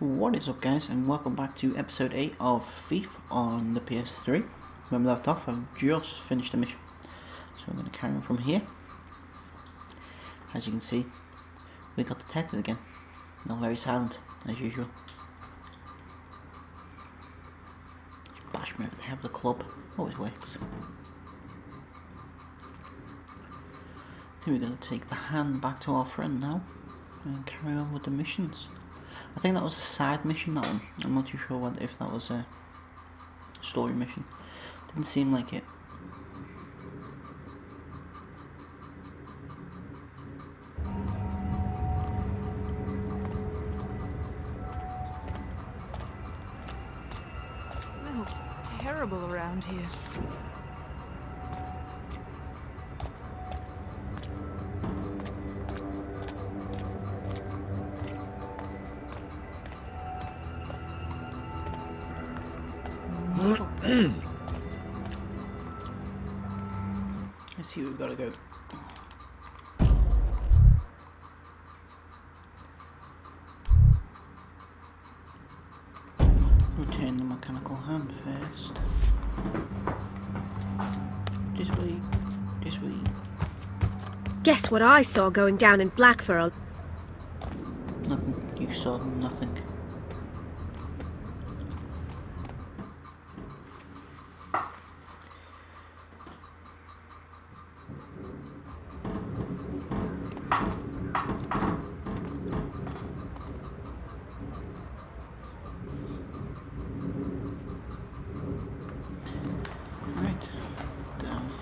What is up, guys, and welcome back to episode 8 of Thief on the PS3. When we left off, I've just finished the mission, so I'm going to carry on from here. As you can see, we got detected again. Not very silent, as usual. Bash me over the head with a club, always works. So we're going to take the hand back to our friend now, and carry on with the missions. I think that was a side mission, that one. I'm not too sure what, if that was a story mission. Didn't seem like it. It smells terrible around here. Let's see where we've got to go. Return the mechanical hand first. This way. Guess what I saw going down in Blackfurl? Nothing. You saw nothing.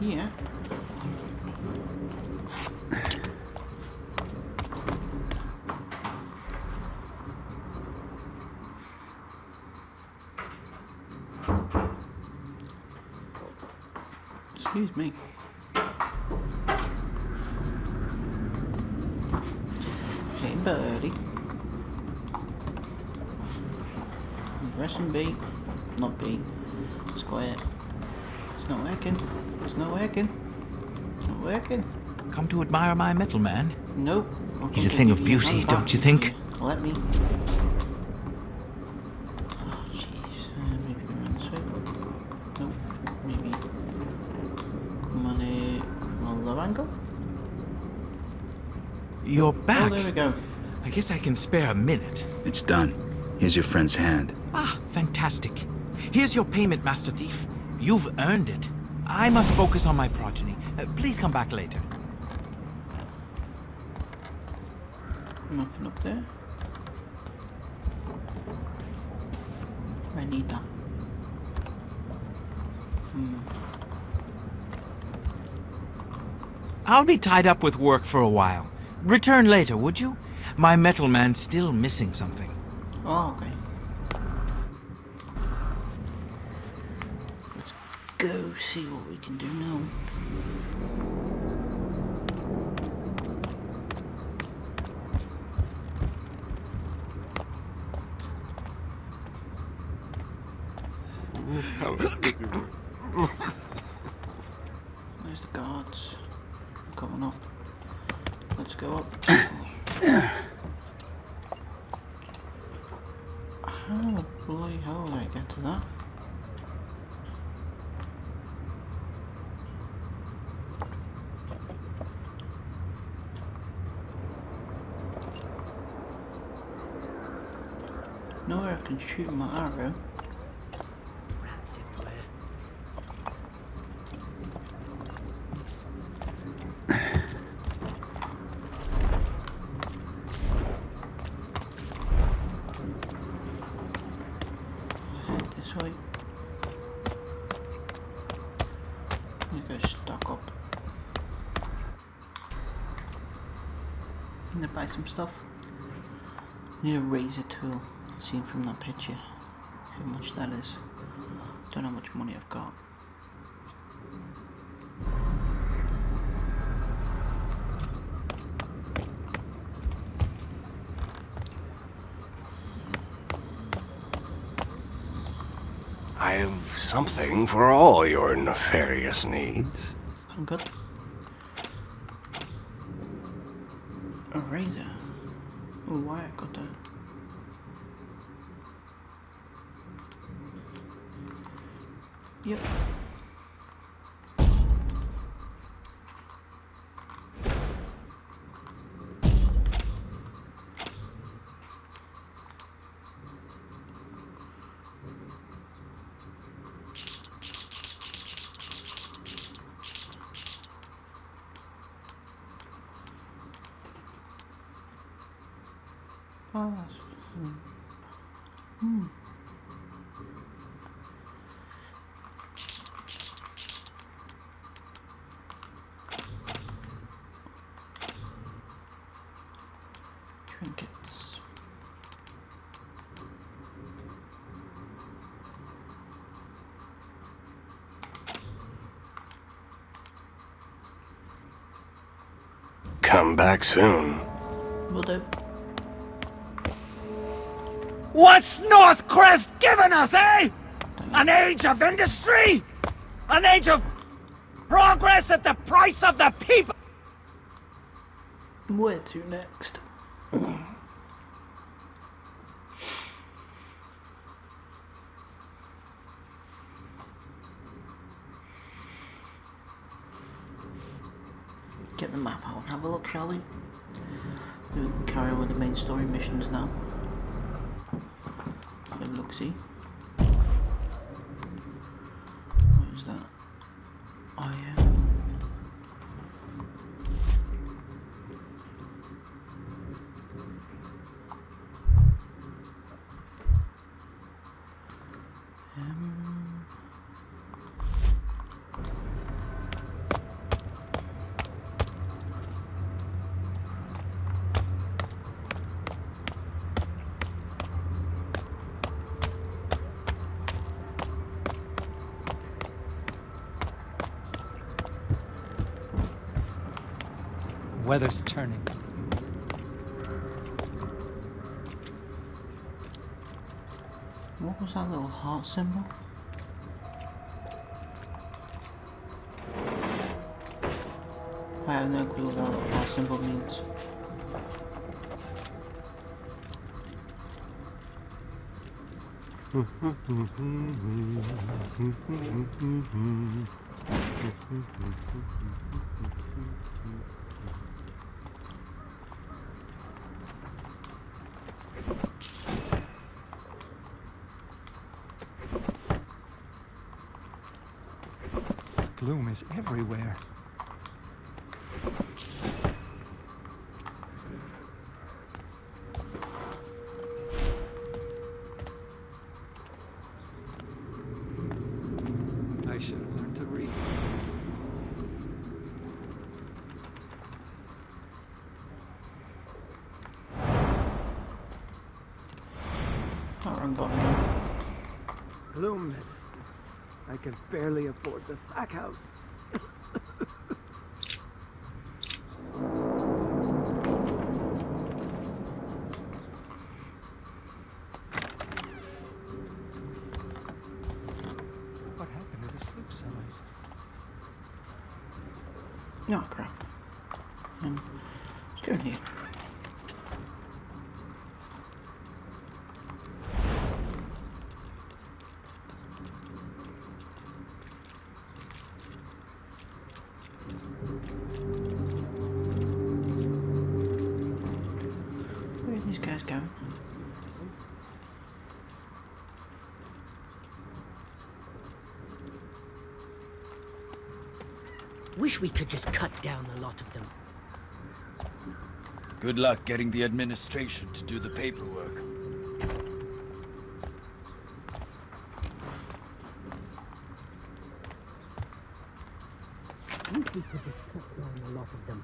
Yeah. Excuse me. Hey, birdie. Pressing B. Not B. Square. It's not working. Come to admire my metal, man? Nope. He's a thing of beauty, don't you think? Let me. Oh, jeez. Maybe we ran this way. Nope. Maybe. Come on, a low angle? You're back. Oh, there we go. I guess I can spare a minute. It's done. Here's your friend's hand. Ah, fantastic. Here's your payment, Master Thief. You've earned it. I must focus on my progeny. Please come back later. Nothing up there. I need that. I'll be tied up with work for a while. Return later, would you? My metal man's still missing something. Oh, okay. Go see what we can do now. Where's the guards? Come on up. Let's go up. How bloody hell did I get to that? Nowhere I can shoot my arrow. Rats everywhere. Head this way. I'm gonna go stock up. I'm gonna buy some stuff. I need a razor tool. Seen from that picture how much that is. Don't know how much money I've got. I've something for all your nefarious needs. I'm good. A razor. Oh, why I got that? Yep. Come back soon. Will do. What's Northcrest given us, eh? An age of industry? An age of progress at the price of the people? Where to next? Shall we? We can carry on with the main story missions now. Look, see. What is that? Oh, yeah. Weather's turning. What was that little heart symbol? I have no clue what that little heart symbol means. Gloom is everywhere. I should have learned to read. Gloom. I can barely afford the sack house. What happened to the sleep size? No, crap. It's good here. Wish we could just cut down a lot of them. Good luck getting the administration to do the paperwork. Wish we could just cut down a lot of them.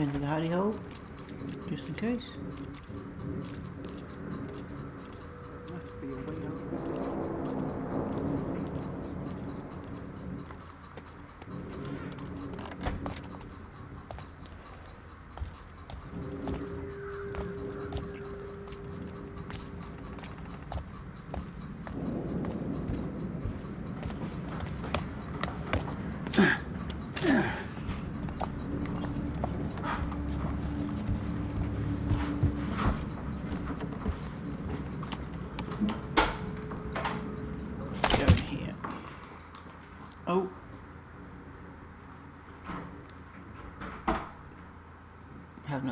Into the hidey hole, just in case. Must be a way out.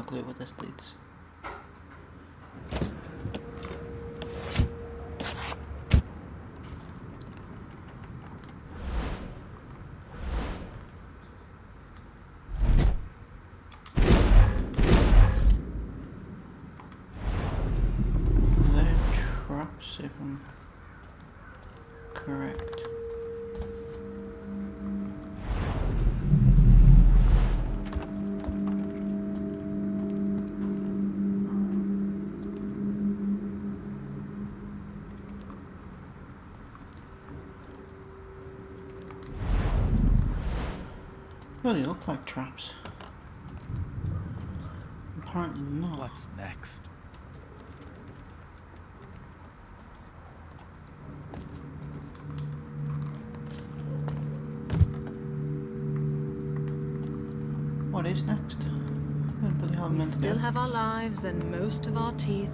What this leads. They're traps, if I'm correct. Really look like traps. Apparently not. What's next? What is next? We still have our lives and most of our teeth.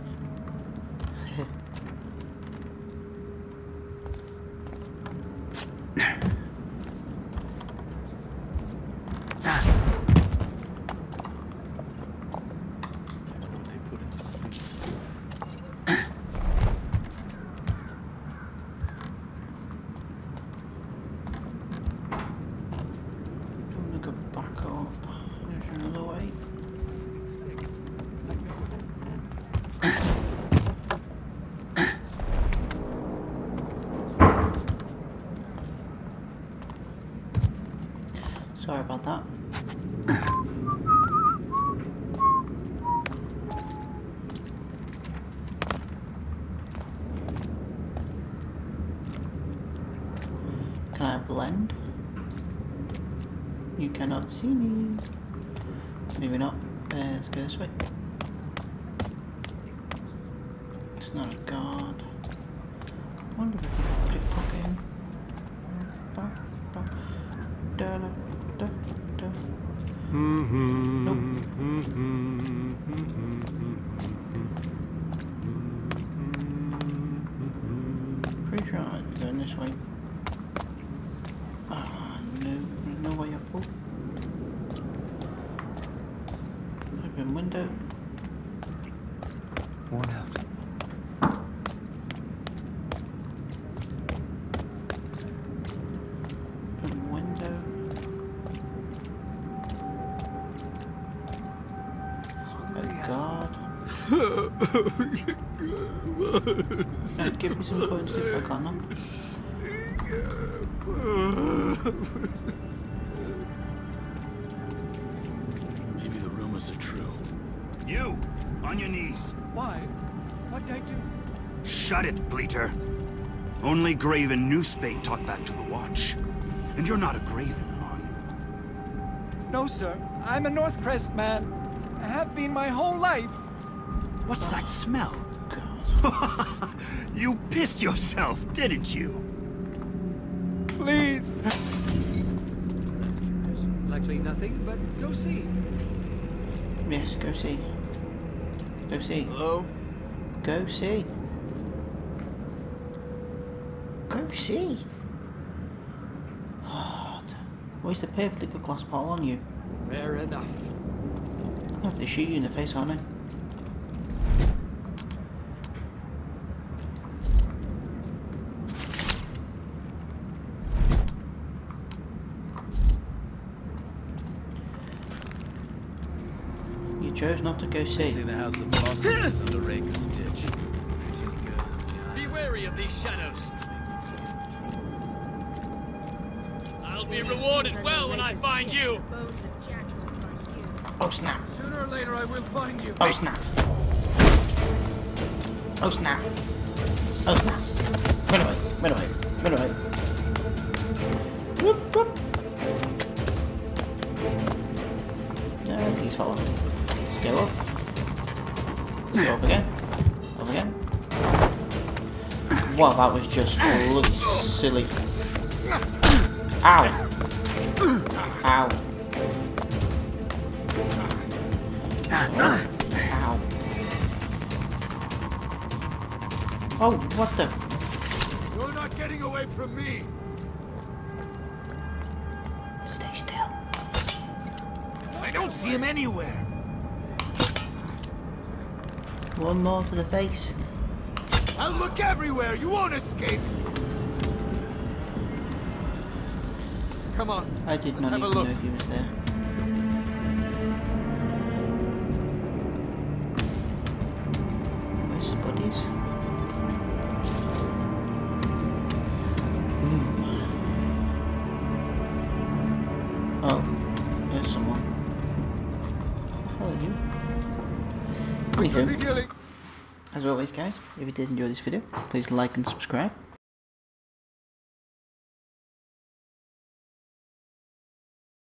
Sorry about that. Can I blend? You cannot see me. Maybe not. Let's go this way. It's not a guard. I wonder if I can pickpocket him. Pretty sure I'm going this way. Ah, no, no way up. Open window. Worn out. Don't give me some coins if I can't. Maybe the rumors are true. You! On your knees! Why? What did I do? Shut it, Bleater! Only Graven Newsbate talked back to the Watch. And you're not a Graven, are you? No, sir. I'm a Northcrest man. I have been my whole life. What's that smell? You pissed yourself, didn't you? Please. Likely nothing, but go see. Yes, go see. Go see. Hello? Go see. Go see. Where's the perfectly good glass ball on you? Fair enough. I'll have to shoot you in the face, aren't I? Chose not to go see. The house of Boston under Raker's ditch. Be wary of these shadows. I'll be rewarded well when I find you. Oh snap! Sooner or later I will find you. Oh snap! Oh snap! Oh snap! Run away! Run away! Run away! Whoop whoop! No, he's following. Go up. Go up again. Up again. Well, that was just really silly. Ow! Ow. Ow. Oh, what the? You're not getting away from me. Stay still. I don't see him anywhere. One more to the face. I'll look everywhere. You won't escape. Come on. I did not even know he was there. Where's the bodies? Mm. Oh, there's someone. How are you? Anywho, as always guys, if you did enjoy this video, please like and subscribe.